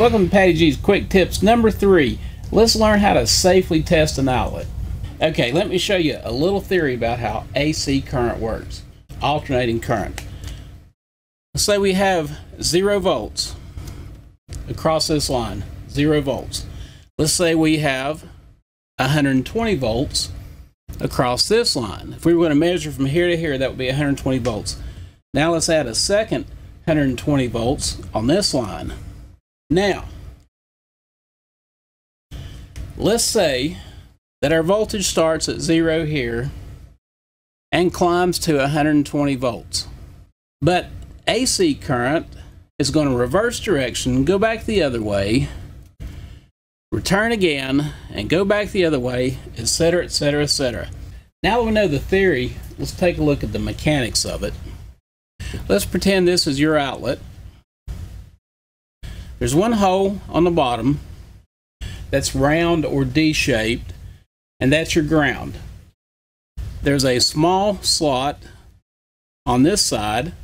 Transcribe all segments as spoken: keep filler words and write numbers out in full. Welcome to PaddyG's Quick Tips number three. Let's learn how to safely test an outlet. Okay, let me show you a little theory about how A C current works. Alternating current. Let's say we have zero volts across this line. Zero volts. Let's say we have one hundred twenty volts across this line. If we were going to measure from here to here, that would be one hundred twenty volts. Now let's add a second one hundred twenty volts on this line. Now, let's say that our voltage starts at zero here and climbs to one hundred twenty volts. But A C current is going to reverse direction, go back the other way, return again, and go back the other way, etc, etc, et cetera. Now that we know the theory, let's take a look at the mechanics of it. Let's pretend this is your outlet. There's one hole on the bottom that's round or D-shaped, and that's your ground. There's a small slot on this side,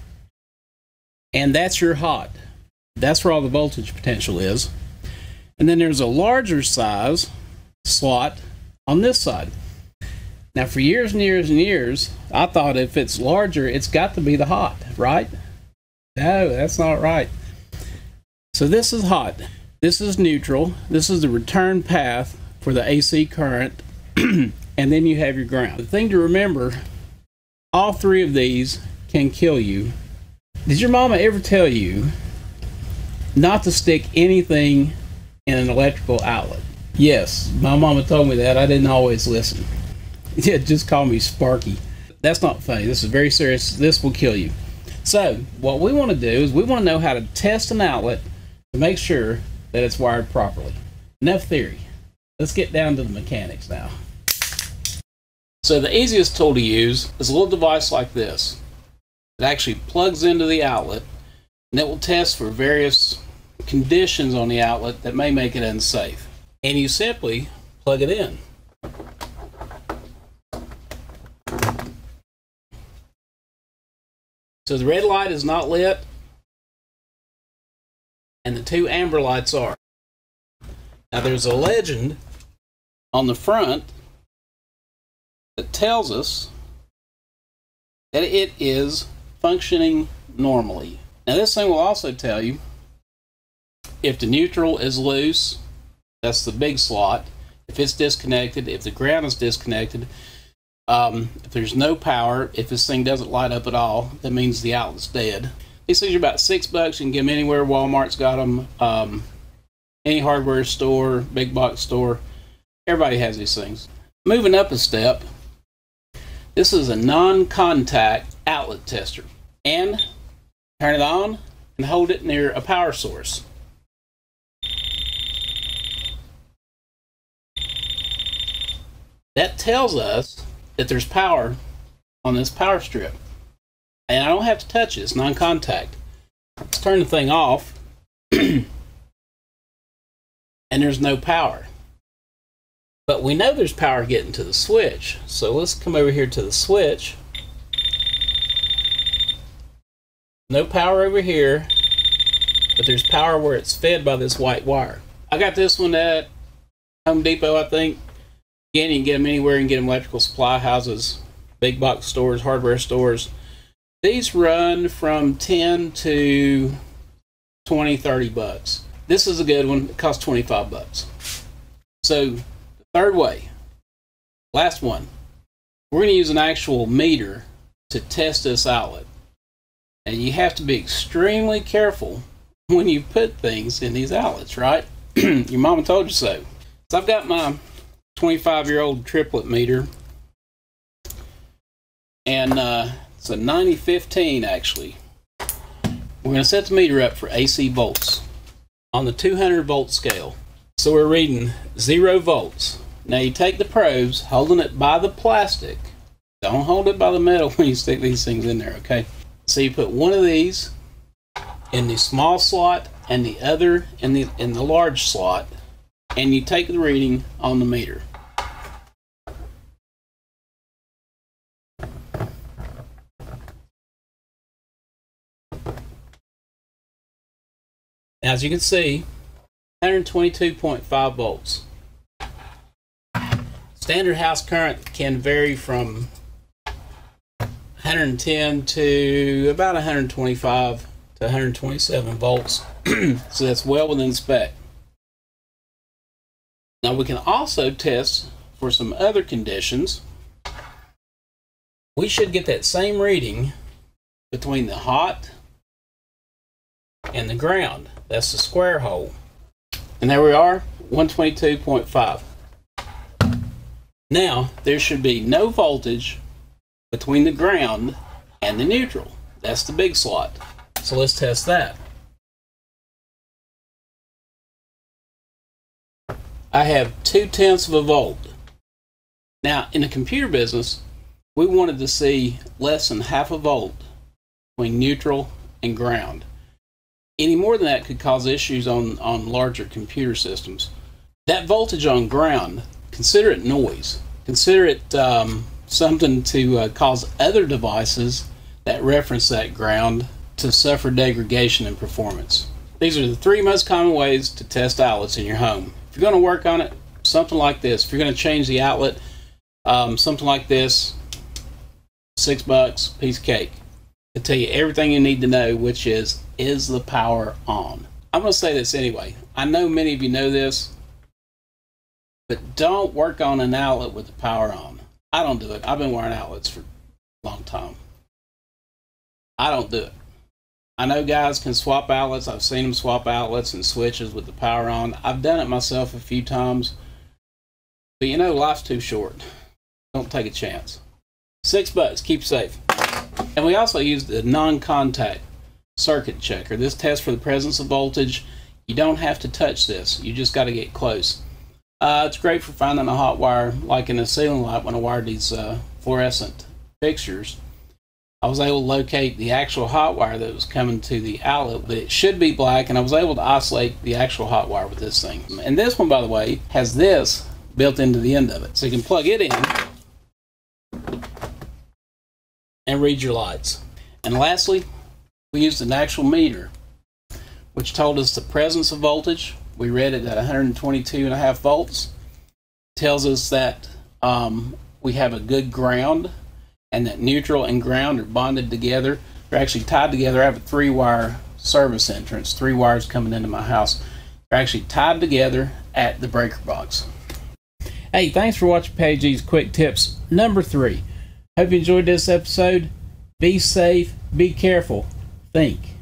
and that's your hot. That's where all the voltage potential is. And then there's a larger size slot on this side. Now, for years and years and years, I thought if it's larger, it's got to be the hot, right? No, that's not right. So this is hot. This is neutral. This is the return path for the A C current. And then you have your ground. The thing to remember, all three of these can kill you. Did your mama ever tell you not to stick anything in an electrical outlet? Yes, my mama told me that. I didn't always listen. Yeah, just call me Sparky. That's not funny. This is very serious. This will kill you. So what we want to do is we want to know how to test an outlet to make sure that it's wired properly. Enough theory. Let's get down to the mechanics now. So the easiest tool to use is a little device like this. It actually plugs into the outlet, and it will test for various conditions on the outlet that may make it unsafe. And you simply plug it in. So the red light is not lit, and the two amber lights are. Now there's a legend on the front that tells us that it is functioning normally. Now this thing will also tell you if the neutral is loose, that's the big slot, if it's disconnected, if the ground is disconnected, Um, if there's no power, if this thing doesn't light up at all, that means the outlet's dead. These things are about six bucks. You can get them anywhere. Walmart's got them. Um, any hardware store, big box store. Everybody has these things. Moving up a step, this is a non-contact outlet tester. And turn it on and hold it near a power source. That tells us that there's power on this power strip. And I don't have to touch it, it's non-contact. Let's turn the thing off. And there's no power. But we know there's power getting to the switch. So let's come over here to the switch. No power over here, but there's power where it's fed by this white wire. I got this one at Home Depot, I think. Again, you can get them anywhere and get them electrical supply houses, big box stores, hardware stores. These run from ten to twenty, thirty bucks. This is a good one. It costs twenty-five bucks. So, the third way, last one, we're going to use an actual meter to test this outlet. And you have to be extremely careful when you put things in these outlets, right? Your mama told you so. So I've got my twenty-five year old triplet meter, and uh, it's a ninety fifteen. Actually, we're going to set the meter up for A C volts on the two hundred volt scale. So we're reading zero volts. Now you take the probes, holding it by the plastic. Don't hold it by the metal when you stick these things in there, okay? So you put one of these in the small slot and the other in the in the large slot, and you take the reading on the meter. As you can see, one twenty-two point five volts. Standard house current can vary from one ten to about one twenty-five to one twenty-seven volts. So that's well within spec. Now we can also test for some other conditions. We should get that same reading between the hot and the ground. That's the square hole. And there we are, one twenty-two point five. Now, there should be no voltage between the ground and the neutral. That's the big slot. So let's test that. I have two tenths of a volt. Now, in the computer business, we wanted to see less than half a volt between neutral and ground. Any more than that could cause issues on, on larger computer systems. That voltage on ground, consider it noise. Consider it um, something to uh, cause other devices that reference that ground to suffer degradation in performance. These are the three most common ways to test outlets in your home. If you're going to work on it, something like this. If you're going to change the outlet, um, something like this, six bucks, piece of cake. It'll tell you everything you need to know, which is, is the power on? I'm going to say this anyway. I know many of you know this, but don't work on an outlet with the power on. I don't do it. I've been wearing outlets for a long time. I don't do it. I know guys can swap outlets. I've seen them swap outlets and switches with the power on. I've done it myself a few times. But you know, life's too short. Don't take a chance. Six bucks. Keep safe. And we also use the non-contact circuit checker. This tests for the presence of voltage. You don't have to touch this. You just got to get close. Uh, it's great for finding a hot wire, like in a ceiling light when I wired these uh, fluorescent fixtures. I was able to locate the actual hot wire that was coming to the outlet, but it should be black, and I was able to isolate the actual hot wire with this thing. And this one, by the way, has this built into the end of it. So you can plug it in and read your lights. And lastly, we used an actual meter, which told us the presence of voltage. We read it at one twenty-two and a half volts. It tells us that um, we have a good ground, and that neutral and ground are bonded together. They're actually tied together. I have a three-wire service entrance, three wires coming into my house. They're actually tied together at the breaker box. Hey, thanks for watching PaddyG's Quick Tips number three. Hope you enjoyed this episode. Be safe, be careful, think.